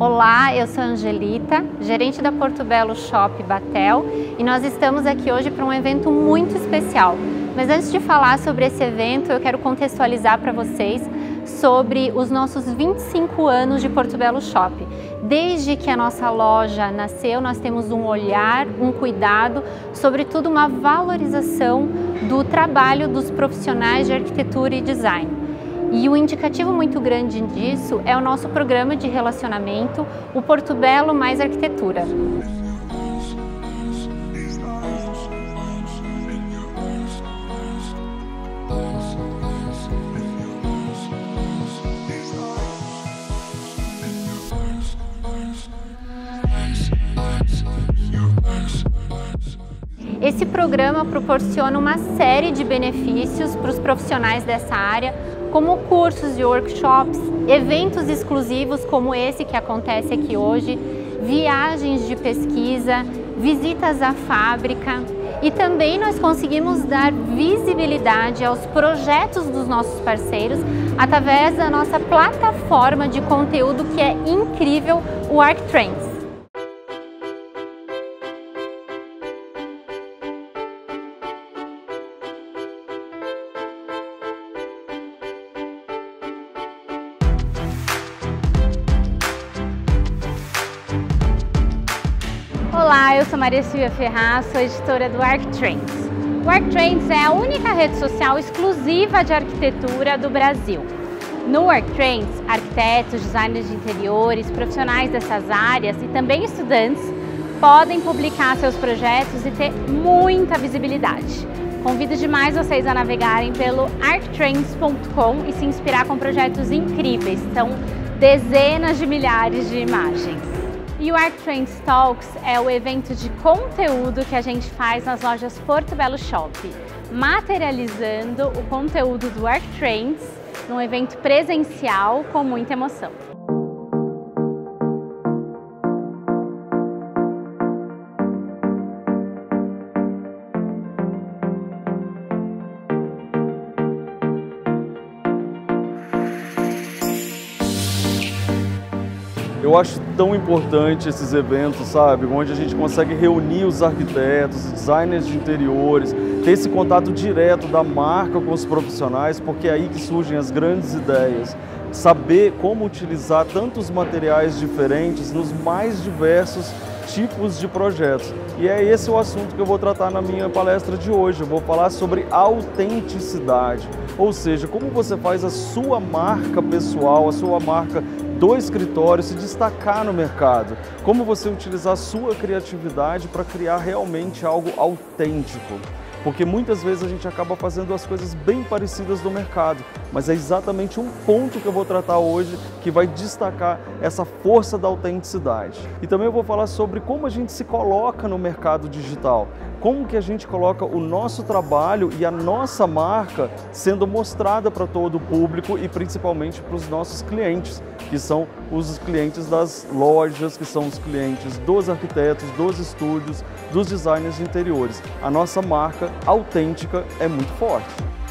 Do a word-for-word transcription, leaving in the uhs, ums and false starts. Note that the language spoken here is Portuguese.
Olá, eu sou a Angelita, gerente da Portobello Shop Batel, e nós estamos aqui hoje para um evento muito especial. Mas antes de falar sobre esse evento, eu quero contextualizar para vocês sobre os nossos vinte e cinco anos de Portobello Shop. Desde que a nossa loja nasceu, nós temos um olhar, um cuidado, sobretudo uma valorização do trabalho dos profissionais de arquitetura e design. E o indicativo muito grande disso é o nosso programa de relacionamento, o Portobello Mais Arquitetura. Esse programa proporciona uma série de benefícios para os profissionais dessa área, como cursos e workshops, eventos exclusivos como esse que acontece aqui hoje, viagens de pesquisa, visitas à fábrica, e também nós conseguimos dar visibilidade aos projetos dos nossos parceiros através da nossa plataforma de conteúdo que é incrível, o ArchTrends. Olá, eu sou Maria Silvia Ferraz, sou editora do ArchTrends. O ArchTrends é a única rede social exclusiva de arquitetura do Brasil. No ArchTrends, arquitetos, designers de interiores, profissionais dessas áreas e também estudantes podem publicar seus projetos e ter muita visibilidade. Convido demais vocês a navegarem pelo archtrends ponto com e se inspirar com projetos incríveis. São dezenas de milhares de imagens. E o ArchTrends Talks é o evento de conteúdo que a gente faz nas lojas Portobello Shop, materializando o conteúdo do ArchTrends num evento presencial com muita emoção. Eu acho tão importante esses eventos, sabe, onde a gente consegue reunir os arquitetos, designers de interiores, ter esse contato direto da marca com os profissionais, porque é aí que surgem as grandes ideias. Saber como utilizar tantos materiais diferentes nos mais diversos tipos de projetos. E é esse o assunto que eu vou tratar na minha palestra de hoje. Eu vou falar sobre autenticidade, ou seja, como você faz a sua marca pessoal, a sua marca do escritório se destacar no mercado, como você utilizar a sua criatividade para criar realmente algo autêntico. Porque muitas vezes a gente acaba fazendo as coisas bem parecidas do mercado, mas é exatamente um ponto que eu vou tratar hoje que vai destacar essa força da autenticidade. E também eu vou falar sobre como a gente se coloca no mercado digital, como que a gente coloca o nosso trabalho e a nossa marca sendo mostrada para todo o público e principalmente para os nossos clientes, que são os clientes das lojas, que são os clientes dos arquitetos, dos estúdios, dos designers de interiores. A nossa marca autêntica é muito forte.